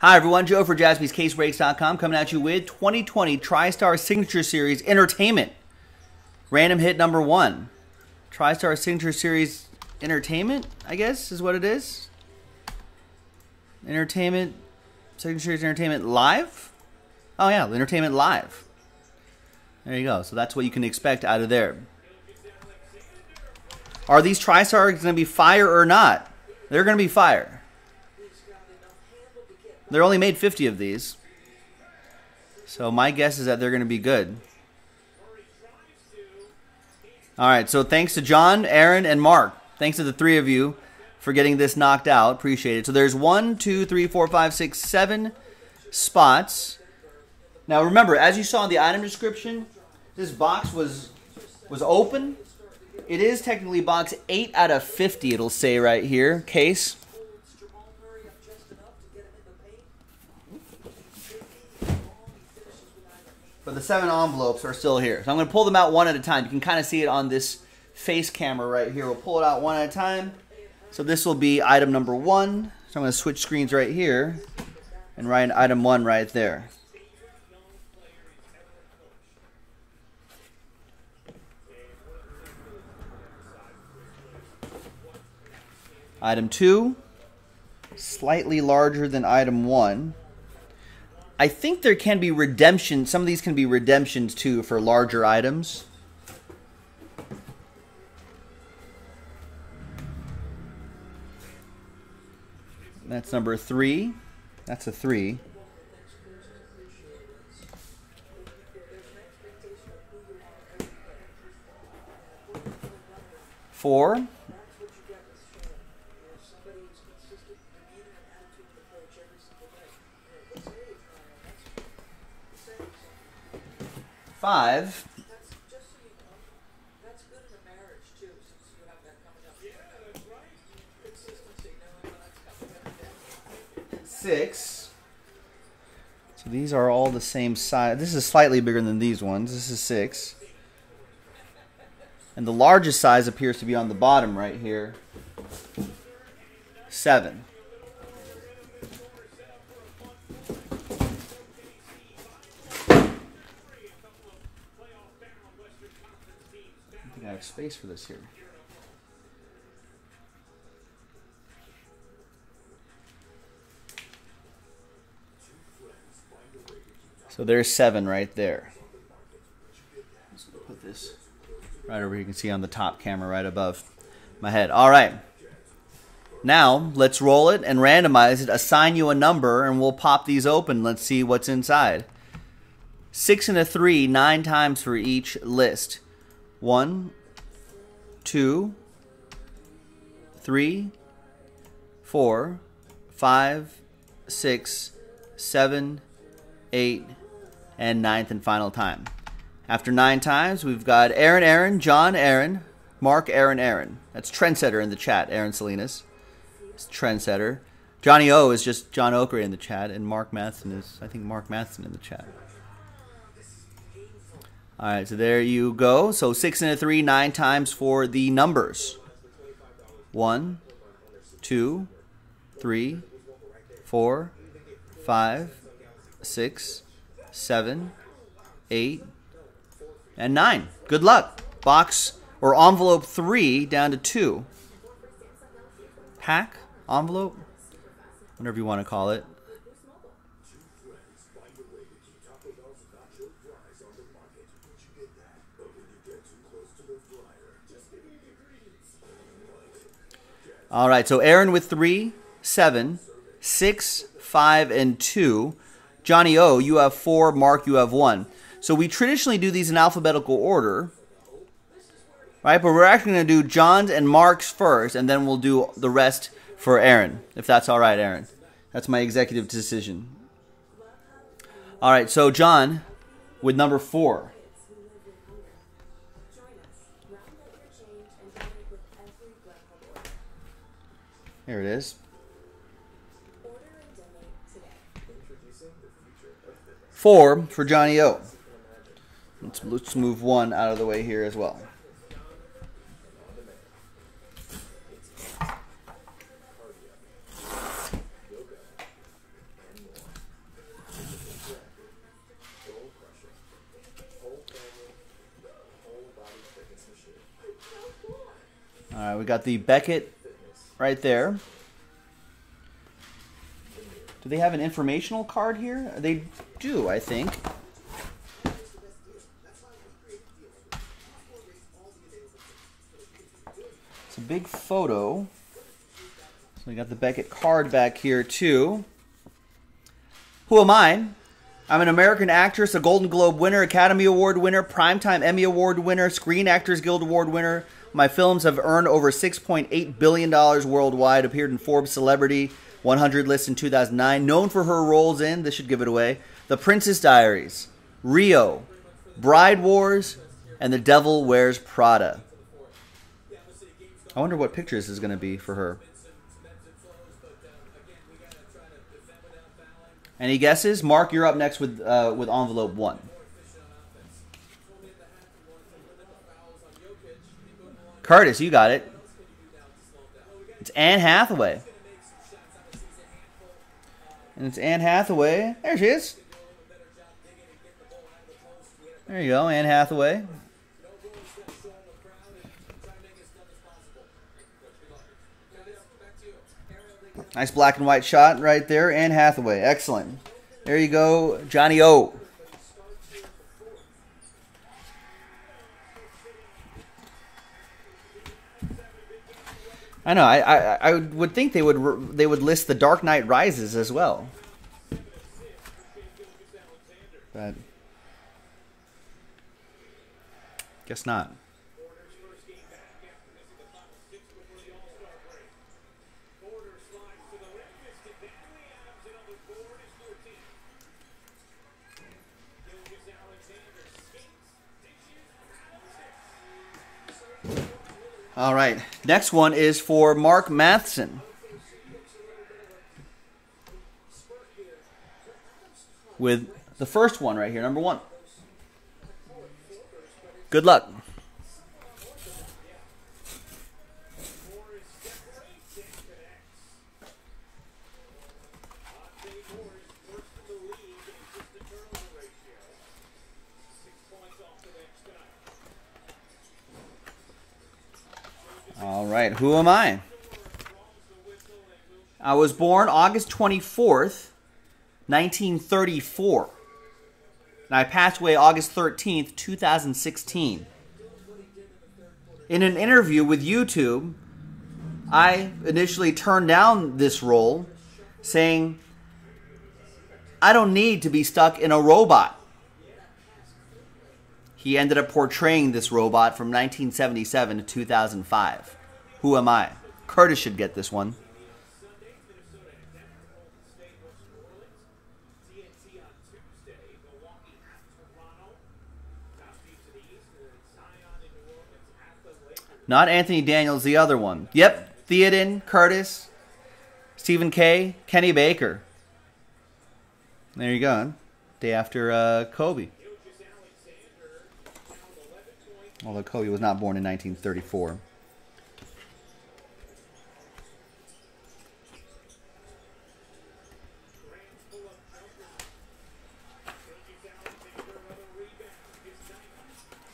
Hi everyone, Joe for JaspysCaseBreaks.com coming at you with 2020 TriStar Signature Series Entertainment. Random hit number one. TriStar Signature Series Entertainment, I guess is what it is. Entertainment, Signature Series Entertainment Live? Oh yeah, Entertainment Live. There you go, so that's what you can expect out of there. Are these TriStar going to be fire or not? They're going to be fire. They're only made 50 of these. So my guess is that they're going to be good. All right, so thanks to John, Aaron, and Mark. Thanks to the three of you for getting this knocked out. Appreciate it. So there's 7 spots. Now remember, as you saw in the item description, this box was open. It is technically box 8 out of 50, it'll say right here, case. But the 7 envelopes are still here. So I'm going to pull them out one at a time. You can kind of see it on this face camera right here. We'll pull it out one at a time. So this will be item number 1. So I'm going to switch screens right here and write item 1 right there. Item 2, slightly larger than item 1. I think there can be redemption. Some of these can be redemptions too for larger items. That's number 3. That's a 3. Four. Five. That's good for marriage too, since you have that coming up. Yeah, that's right. Consistency. No, that's coming up. 6. So these are all the same size. This is slightly bigger than these ones. This is 6. And the largest size appears to be on the bottom right here. 7. I have space for this here. 2 So there's 7 right there. Let's put this right over here. You can see on the top camera right above my head. All right. Now let's roll it and randomize it. Assign you a number and we'll pop these open. Let's see what's inside. 6 and a 3, 9 times for each list. 1, 2, 3, 4, 5, 6, 7, 8, and 9th and final time. After 9 times, we've got Aaron, John, Mark, Aaron. That's Trendsetter in the chat, Aaron Salinas. It's Trendsetter. Johnny O is just John Okray in the chat, and Mark Matheson is, I think, Mark Matheson in the chat. All right, so there you go. So 6 and a 3, 9 times for the numbers. 1, 2, 3, 4, 5, 6, 7, 8, and 9. Good luck. Box or envelope 3 down to 2. Pack, envelope, whatever you want to call it. All right, so Aaron with 3, 7, 6, 5, and 2. Johnny O, you have 4. Mark, you have 1. So we traditionally do these in alphabetical order, right? But we're actually going to do John's and Mark's first, and then we'll do the rest for Aaron, if that's all right, Aaron. That's my executive decision. All right, so John with number 4. Here it is. 4 for Johnny O. Let's move 1 out of the way here as well. We got the Beckett right there. Do they have an informational card here? They do, I think. It's a big photo. So we got the Beckett card back here too. Who am I? I'm an American actress, a Golden Globe winner, Academy Award winner, Primetime Emmy Award winner, Screen Actors Guild Award winner. My films have earned over $6.8 billion worldwide, appeared in Forbes Celebrity 100 list in 2009, known for her roles in, this should give it away, The Princess Diaries, Rio, Bride Wars, and The Devil Wears Prada. I wonder what picture this is going to be for her. Any guesses? Mark, you're up next with envelope one. Curtis, you got it. It's Anne Hathaway. And it's Anne Hathaway. There she is. There you go, Anne Hathaway. Nice black and white shot right there. Anne Hathaway. Excellent. There you go, Johnny O. I know. I would think they would list The Dark Knight Rises as well. But guess not. All right, next one is for Mark Matheson. With the first one right here, number one. Good luck. All right, who am I? I was born August 24th, 1934. And I passed away August 13th, 2016. In an interview with YouTube, I initially turned down this role, saying, I don't need to be stuck in a robot. He ended up portraying this robot from 1977 to 2005. Who am I? Curtis should get this one. Not Anthony Daniels, the other one. Yep, Theoden, Curtis, Stephen Kay, Kenny Baker. There you go. Day after Kobe. Although Kobe was not born in 1934.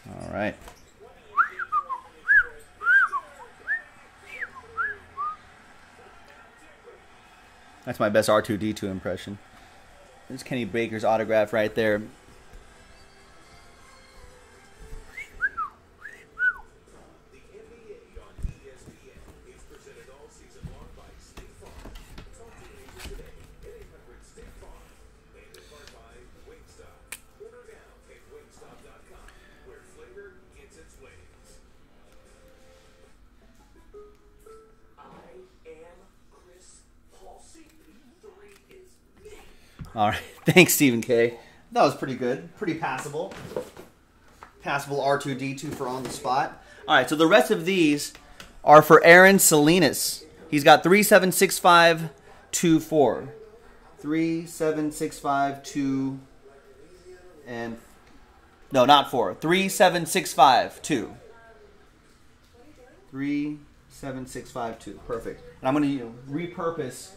All right. That's my best R2-D2 impression. There's Kenny Baker's autograph right there. All right, thanks, Stephen K. That was pretty good, pretty passable. Passable R2-D2 for on the spot. All right, so the rest of these are for Aaron Salinas. He's got 3, 7, 6, 5, 2, 4. 3, 7, 6, 5, 2, and no, not 4. 3, 7, 6, 5, 2. 3, 7, 6, 5, 2. Perfect. And I'm going to repurpose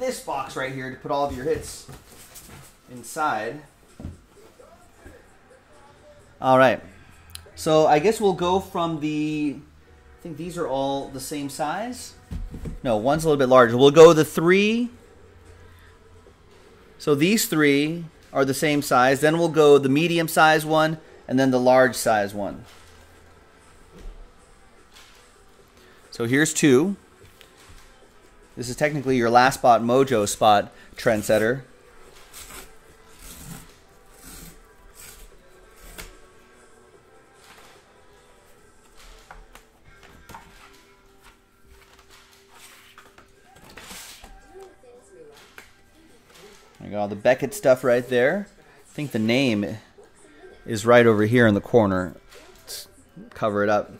this box right here to put all of your hits inside. All right, so I guess we'll go from the I think these are all the same size. No, one's a little bit larger. We'll go the three. So these three are the same size. Then we'll go the medium size one and then the large size one. So here's two. This is technically your last spot, mojo spot, trendsetter. I got all the Beckett stuff right there. I think the name is right over here in the corner. Let's cover it up.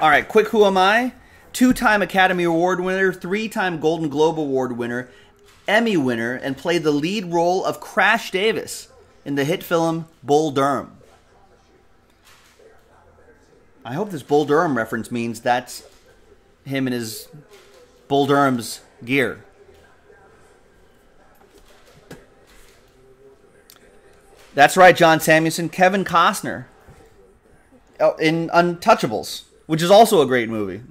All right, quick who am I? Two-time Academy Award winner, three-time Golden Globe Award winner, Emmy winner, and played the lead role of Crash Davis in the hit film Bull Durham. I hope this Bull Durham reference means that's him in his Bull Durham's gear. That's right, John Samuelson. Kevin Costner in Untouchables, which is also a great movie.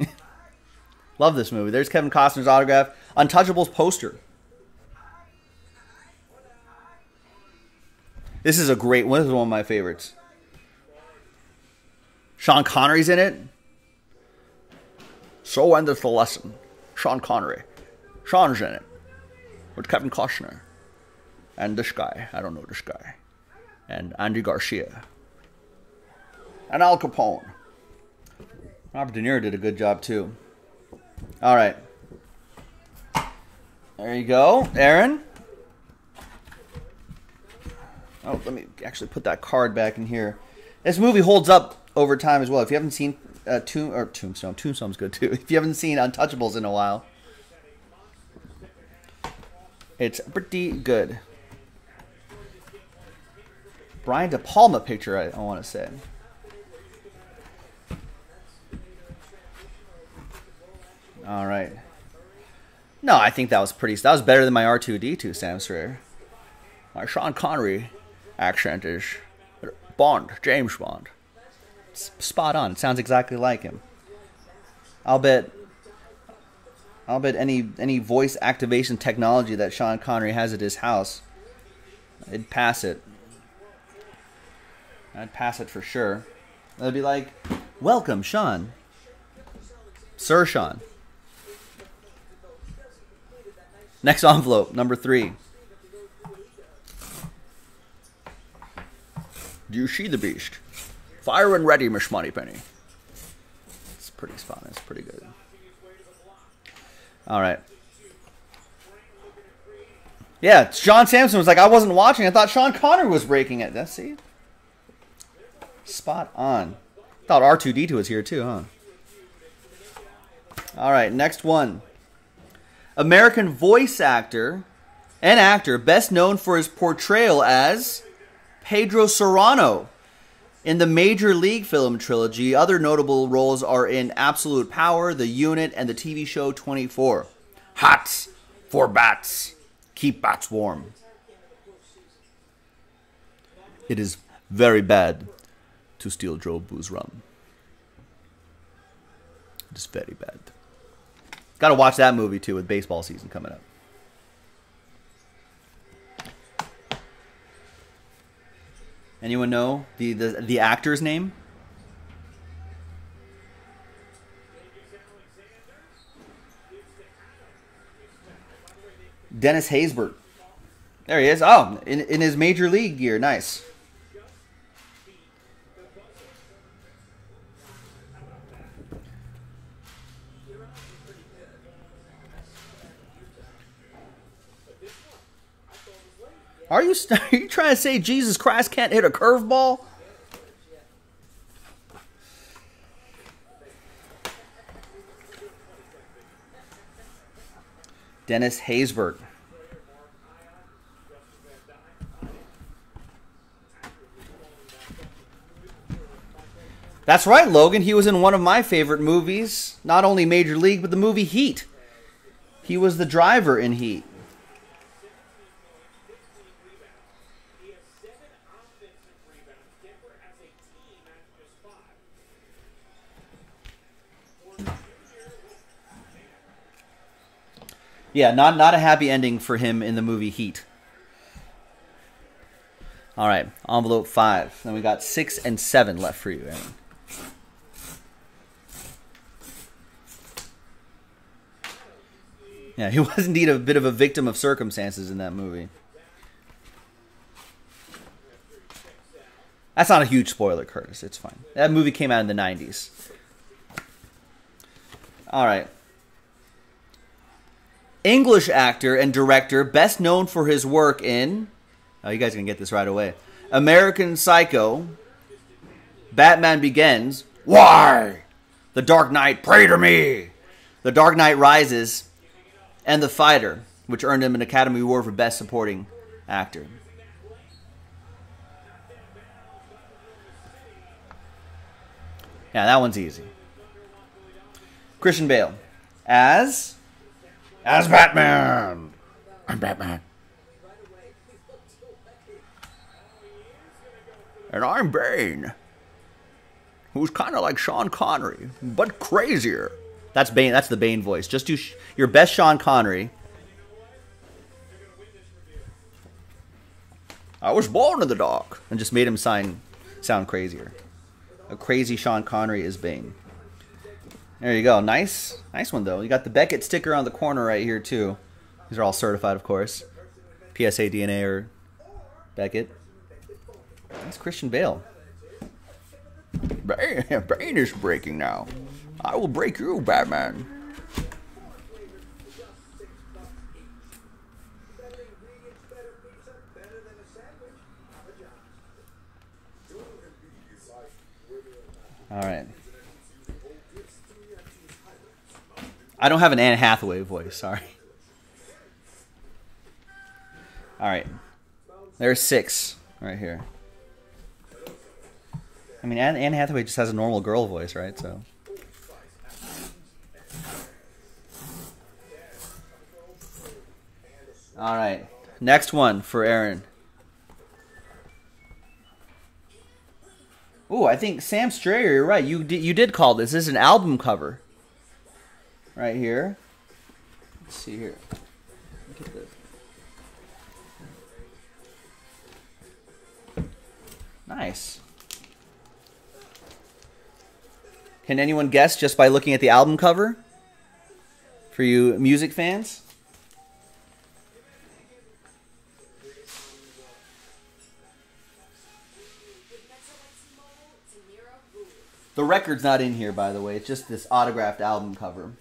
Love this movie. There's Kevin Costner's autograph. Untouchables poster. This is a great one. This is one of my favorites. Sean Connery's in it. So endeth the lesson. Sean Connery. Sean's in it. With Kevin Costner. And this guy. I don't know this guy. And Andy Garcia. And Al Capone. Robert De Niro did a good job too. All right. There you go, Aaron. Oh, let me actually put that card back in here. This movie holds up over time as well. If you haven't seen Tombstone, Tombstone's good too. If you haven't seen Untouchables in a while, it's pretty good. Brian De Palma picture, I want to say. All right. No, I think that was pretty... That was better than my R2-D2, Sam Sreer. My Sean Connery accent is Bond, James Bond. It's spot on. It sounds exactly like him. I'll bet any voice activation technology that Sean Connery has at his house, it'd pass it. I'd pass it for sure. I'd be like, welcome, Sean. Sir Sean. Next envelope, number 3. Do you see the beast? Fire and ready, Miss Moneypenny. It's pretty spot. It's pretty good. All right. Yeah, John Sampson was like, I wasn't watching. I thought Sean Connery was breaking it. That's see? Spot on. Thought R2-D2 was here too, huh? All right, next one. American voice actor and actor best known for his portrayal as Pedro Serrano in the Major League film trilogy. Other notable roles are in Absolute Power, The Unit, and the TV show 24. Hats for bats. Keep bats warm. It is very bad to steal Joe Boo's rum. It is very bad. Got to watch that movie, too, with baseball season coming up. Anyone know the actor's name? Dennis Haysbert. There he is. Oh, in his Major League gear. Nice. Are you trying to say Jesus Christ can't hit a curveball? Dennis Haysbert. That's right, Logan. He was in one of my favorite movies. Not only Major League, but the movie Heat. He was the driver in Heat. Yeah, not a happy ending for him in the movie Heat. All right, envelope 5. Then we got 6 and 7 left for you, Aaron. Yeah, he was indeed a bit of a victim of circumstances in that movie. That's not a huge spoiler, Curtis. It's fine. That movie came out in the 90s. All right. English actor and director best known for his work in... Oh, you guys are going to get this right away. American Psycho, Batman Begins, Why? The Dark Knight, Pray to Me! The Dark Knight Rises... and The Fighter, which earned him an Academy Award for Best Supporting Actor. Yeah, that one's easy. Christian Bale as... as Batman! I'm Batman. And I'm Bane, who's kind of like Sean Connery, but crazier. That's Bane. That's the Bane voice. Just do your best Sean Connery. I was born in the dark. And just made him sound crazier. A crazy Sean Connery is Bane. There you go. Nice. Nice one, though. You got the Beckett sticker on the corner right here, too. These are all certified, of course. PSA, DNA, or Beckett. That's Christian Bale. Bane is breaking now. I will break you, Batman. All right. I don't have an Anne Hathaway voice, sorry. All right. There's 6 right here. I mean, Anne Hathaway just has a normal girl voice, right? So... All right, next one for Aaron. Ooh, I think Sam Strayer, you're right. You did call this. This is an album cover. Right here. Let's see here. Look at this. Nice. Can anyone guess just by looking at the album cover? For you music fans? The record's not in here, by the way. It's just this autographed album cover.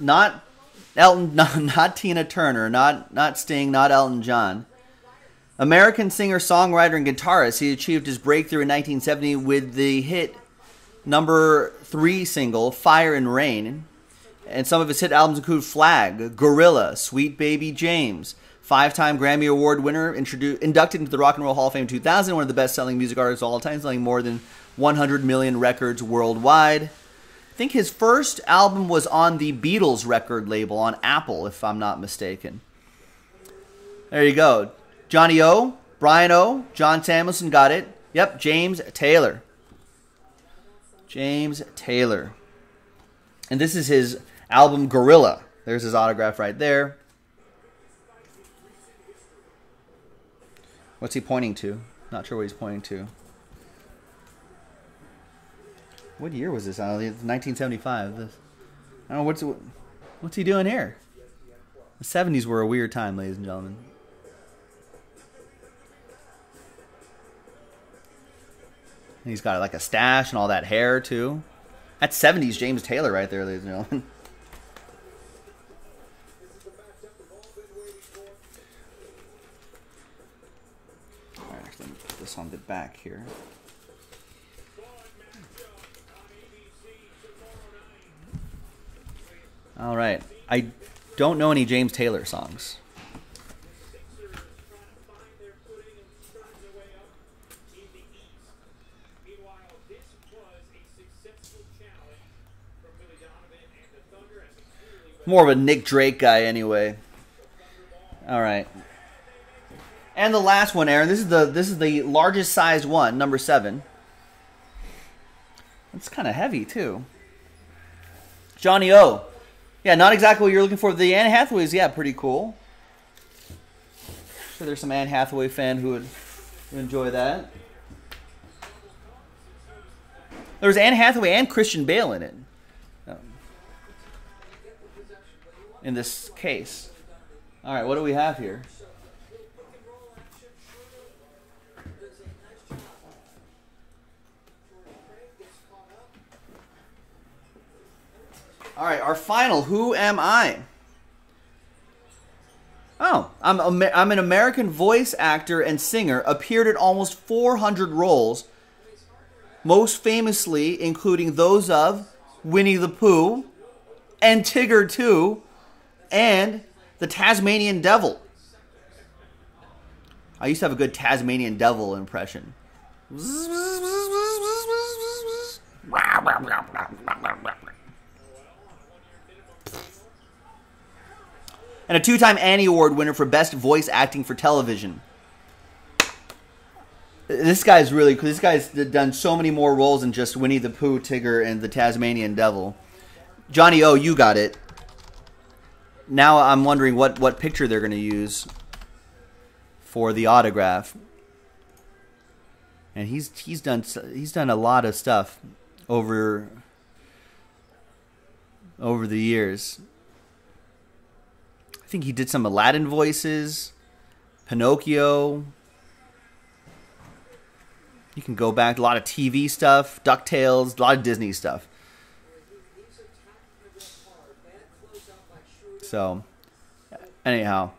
Not Elton, not Tina Turner, not Sting, not Elton John. American singer, songwriter, and guitarist. He achieved his breakthrough in 1970 with the hit #3 single, Fire and Rain. And some of his hit albums include Flag, Gorilla, Sweet Baby James. 5-time Grammy Award winner, inducted into the Rock and Roll Hall of Fame in 2000, one of the best-selling music artists of all time, selling more than 100 million records worldwide. I think his first album was on the Beatles record label, on Apple, if I'm not mistaken. There you go. Johnny O, Brian O, John Samuelson got it. Yep, James Taylor. James Taylor. And this is his album, Gorilla. There's his autograph right there. What's he pointing to? Not sure what he's pointing to. What year was this? 1975. This, I don't know. What's he doing here? The 70s were a weird time, ladies and gentlemen. And he's got like a stash and all that hair, too. That's 70s James Taylor right there, ladies and gentlemen. On the back here. All right. I don't know any James Taylor songs. More of a Nick Drake guy anyway. All right. And the last one, Aaron. This is the largest size one, number 7. It's kind of heavy, too. Johnny O. Yeah, not exactly what you're looking for. The Anne Hathaway is, yeah, pretty cool. I'm sure there's some Anne Hathaway fan who would enjoy that. There was Anne Hathaway and Christian Bale in it. In this case. All right, what do we have here? All right, our final. Who am I? Oh, I'm an American voice actor and singer. Appeared in almost 400 roles, most famously including those of Winnie the Pooh and Tigger 2 and the Tasmanian Devil. I used to have a good Tasmanian Devil impression. And a two-time Annie Award winner for Best Voice Acting for Television. This guy's really cool. This guy's done so many more roles than just Winnie the Pooh, Tigger, and the Tasmanian Devil. Johnny O, you got it. Now I'm wondering what picture they're going to use for the autograph. And he's done a lot of stuff over the years. I think he did some Aladdin voices, Pinocchio. You can go back, a lot of TV stuff, DuckTales, a lot of Disney stuff. So, anyhow.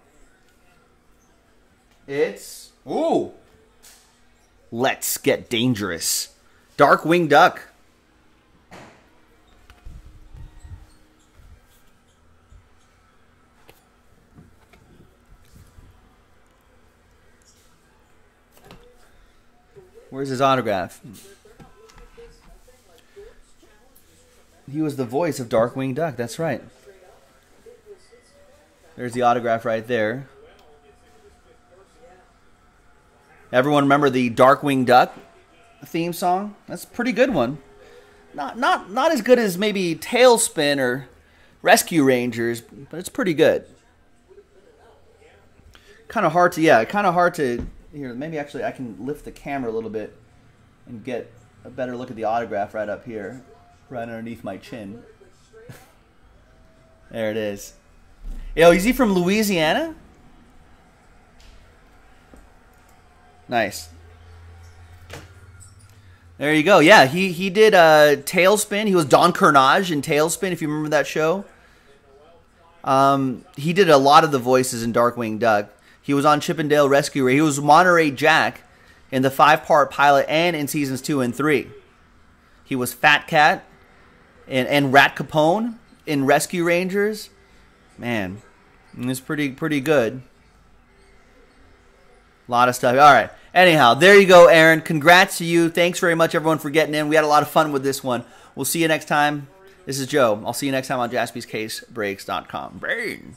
It's, ooh, Let's Get Dangerous. Darkwing Duck. Where's his autograph? He was the voice of Darkwing Duck. That's right. There's the autograph right there. Everyone remember the Darkwing Duck theme song? That's a pretty good one. Not as good as maybe Tailspin or Rescue Rangers, but it's pretty good. Kind of hard to, yeah, kind of hard to. Here, maybe actually I can lift the camera a little bit and get a better look at the autograph right up here, right underneath my chin. There it is. Yo, is he from Louisiana? Nice. There you go. Yeah, he did Tailspin. He was Don Carnage in Tailspin, if you remember that show. He did a lot of the voices in Darkwing Duck. He was on Chip 'n Dale Rescue. He was Monterey Jack in the 5-part pilot and in seasons 2 and 3. He was Fat Cat and Rat Capone in Rescue Rangers. Man, it's pretty good. A lot of stuff. All right. Anyhow, there you go, Aaron. Congrats to you. Thanks very much, everyone, for getting in. We had a lot of fun with this one. We'll see you next time. This is Joe. I'll see you next time on JaspysCaseBreaks.com. Bang!